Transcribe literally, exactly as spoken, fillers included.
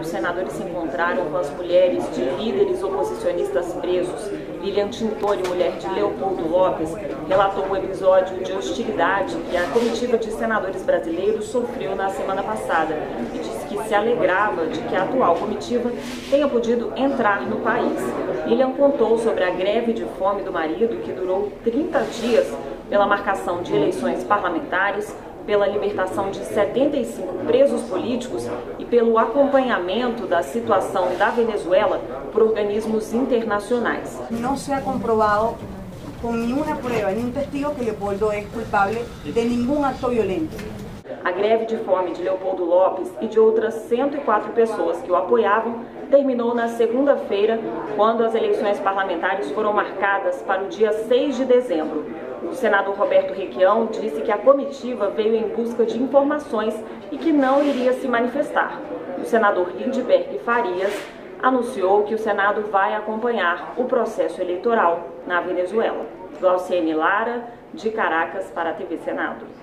Os senadores se encontraram com as mulheres de líderes oposicionistas presos. Lilian Tintori, mulher de Leopoldo López, relatou o episódio de hostilidade que a comitiva de senadores brasileiros sofreu na semana passada e disse que se alegrava de que a atual comitiva tenha podido entrar no país. Lilian contou sobre a greve de fome do marido, que durou trinta dias pela marcação de eleições parlamentares, pela libertação de setenta e cinco presos políticos e pelo acompanhamento da situação da Venezuela por organismos internacionais. Não se ha comprovado com nenhuma prova, nenhum testigo que Leopoldo é culpável de nenhum ato violento. A greve de fome de Leopoldo López e de outras cento e quatro pessoas que o apoiavam terminou na segunda-feira, quando as eleições parlamentares foram marcadas para o dia seis de dezembro. O senador Roberto Requião disse que a comitiva veio em busca de informações e que não iria se manifestar. O senador Lindbergh Farias anunciou que o Senado vai acompanhar o processo eleitoral na Venezuela. Glauciene Lara, de Caracas, para a T V Senado.